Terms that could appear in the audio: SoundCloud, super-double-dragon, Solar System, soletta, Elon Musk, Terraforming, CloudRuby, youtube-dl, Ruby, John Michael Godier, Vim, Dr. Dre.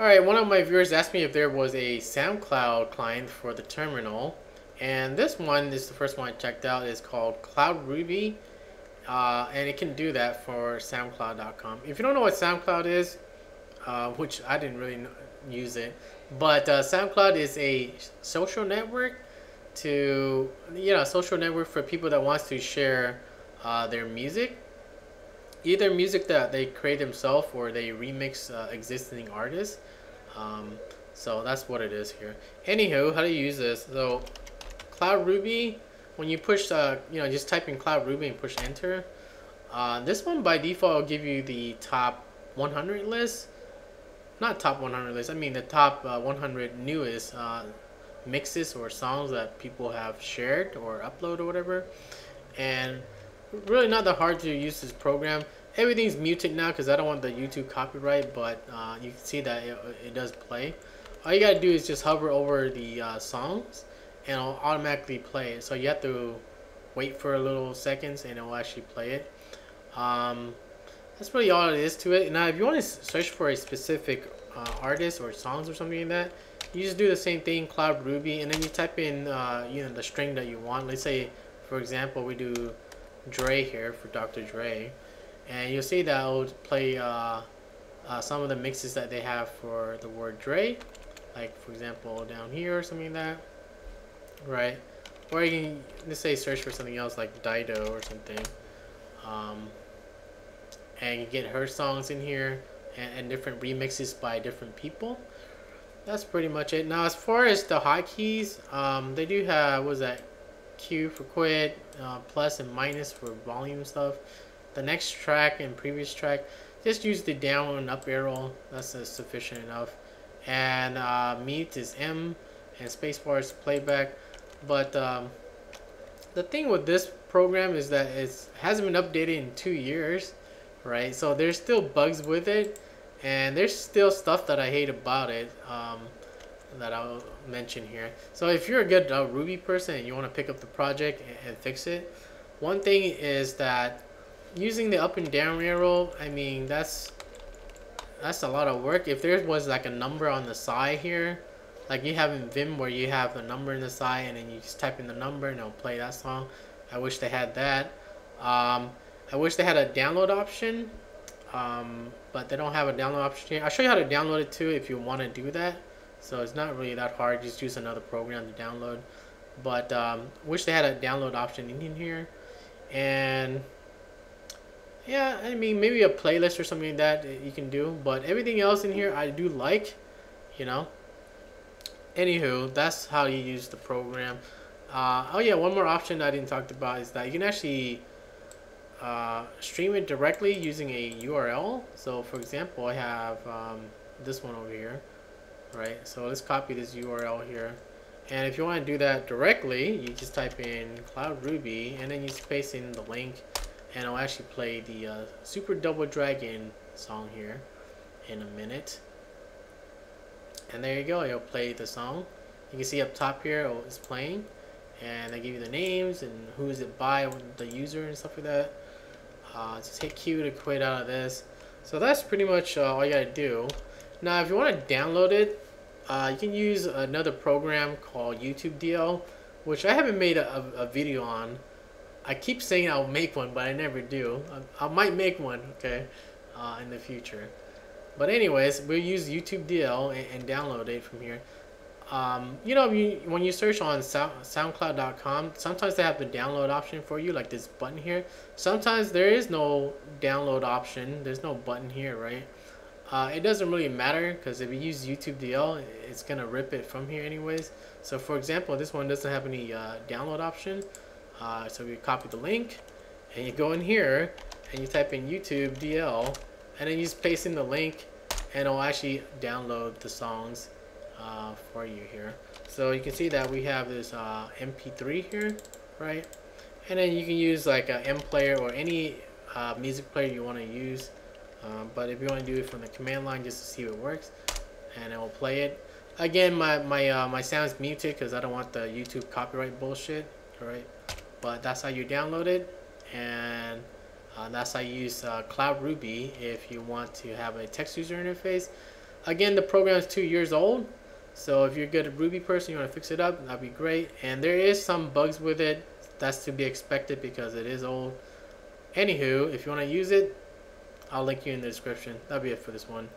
Alright, one of my viewers asked me if there was a SoundCloud client for the terminal, and this one is the first one I checked out. It's called CloudRuby, and it can do that for SoundCloud.com. If you don't know what SoundCloud is, which I didn't really use it, but SoundCloud is a social network for people that wants to share their music, either music that they create themselves or they remix existing artists. So that's what it is here. Anywho, how do you use this? So CloudRuby, when you push, just type in CloudRuby and push enter. This one by default will give you the top 100 list, not top 100 list. I mean the top 100 newest mixes or songs that people have shared or upload or whatever. And really not that hard to use this program. Everything's muted now because I don't want the YouTube copyright, but you can see that it does play. All you gotta do is just hover over the songs and it'll automatically play it. So you have to wait for a little seconds and it'll actually play it. That's really all it is to it. Now if you want to search for a specific artist or songs or something like that, you just do the same thing, CloudRuby, and then you type in the string that you want. Let's say, for example, we do Dre here for Dr. Dre, and you'll see that it'll play some of the mixes that they have for the word Dre, like for example down here or something like that, right? Or you can, let's say, search for something else like Dido or something, and you get her songs in here and different remixes by different people. That's pretty much it. Now as far as the hotkeys, they do have, what was that, Q for quit, plus and minus for volume stuff. The next track and previous track, just use the down and up arrow. That's sufficient enough. And mute is M, and spacebar is playback. But the thing with this program is that it hasn't been updated in 2 years, right? So there's still bugs with it. And there's still stuff that I hate about it that I'll mention here. So if you're a good Ruby person and you want to pick up the project and fix it, one thing is that using the up and down arrow, I mean, that's a lot of work. If there was like a number on the side here, like you have in Vim where you have the number in the side and then you just type in the number and it'll play that song. I wish they had that. I wish they had a download option. But they don't have a download option here. I'll show you how to download it too if you want to do that. So it's not really that hard, just use another program to download. But wish they had a download option in here. And yeah, I mean, maybe a playlist or something like that you can do, but everything else in here I do like, you know. Anywho, that's how you use the program. Oh yeah, one more option I didn't talk about is that you can actually stream it directly using a URL. So for example, I have this one over here, right? So let's copy this URL here, and if you want to do that directly, you just type in CloudRuby and then you paste in the link, and I'll actually play the Super Double Dragon song here in a minute. And there you go, it'll play the song. You can see up top here it's playing, and they give you the names and who is it by, the user and stuff like that. Just hit Q to quit out of this. So that's pretty much all you gotta do. Now if you want to download it, you can use another program called youtube-dl, which I haven't made a video on. I keep saying I'll make one, but I never do. I might make one, okay, in the future. But anyways, we'll use youtube-dl and download it from here. When you search on SoundCloud.com, sometimes they have the download option for you, like this button here. Sometimes there is no download option. There's no button here, right? It doesn't really matter, because if you use youtube-dl, it's going to rip it from here anyways. So for example, this one doesn't have any download option. So we copy the link, and you go in here, and you type in youtube-dl, and then you just paste in the link, and it'll actually download the songs for you here. So you can see that we have this MP3 here, right? And then you can use like an M player or any music player you want to use, but if you want to do it from the command line just to see if it works, and it will play it. Again, my sound's muted because I don't want the YouTube copyright bullshit, right? But that's how you download it, and that's how you use CloudRuby if you want to have a text user interface. Again, the program is 2 years old, so if you're a good Ruby person, you want to fix it up, that'd be great. And there is some bugs with it. That's to be expected because it is old. Anywho, if you want to use it, I'll link you in the description. That'll be it for this one.